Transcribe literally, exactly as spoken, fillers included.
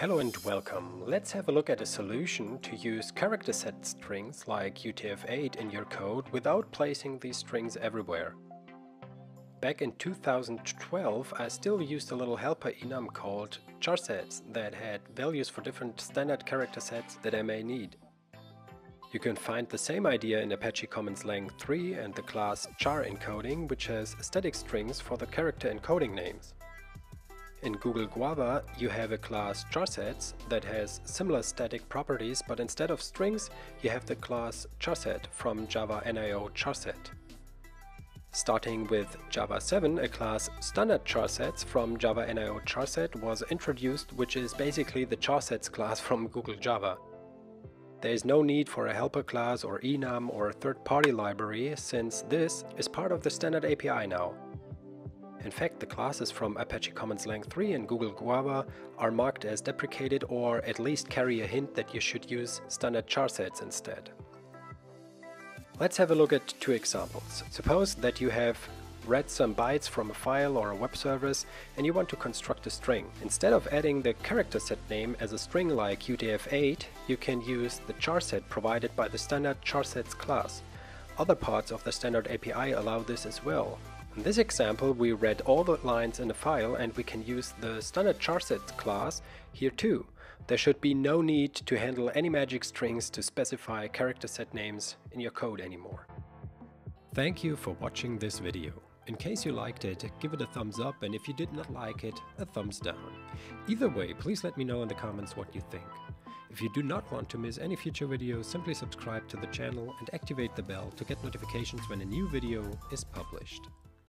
Hello and welcome. Let's have a look at a solution to use character set strings like U T F eight in your code without placing these strings everywhere. Back in two thousand twelve I still used a little helper enum called charsets that had values for different standard character sets that I may need. You can find the same idea in Apache Commons Lang three and the class char encoding, which has static strings for the character encoding names. In Google Guava you have a class charsets that has similar static properties, but instead of strings you have the class charset from java dot N I O dot charset. Starting with java seven, a class StandardCharsets from java dot N I O dot charset was introduced, which is basically the charsets class from Google Java. There is no need for a helper class or enum or a third-party library, since this is part of the standard A P I now. In fact, the classes from Apache Commons Lang three and Google Guava are marked as deprecated, or at least carry a hint that you should use standard charsets instead. Let's have a look at two examples. Suppose that you have read some bytes from a file or a web service and you want to construct a string. Instead of adding the character set name as a string like U T F eight, you can use the charset provided by the standard charsets class. Other parts of the standard A P I allow this as well. In this example we read all the lines in a file, and we can use the standard charsets class here too. There should be no need to handle any magic strings to specify character set names in your code anymore. Thank you for watching this video. In case you liked it, give it a thumbs up, and if you did not like it, a thumbs down. Either way, please let me know in the comments what you think. If you do not want to miss any future videos, simply subscribe to the channel and activate the bell to get notifications when a new video is published.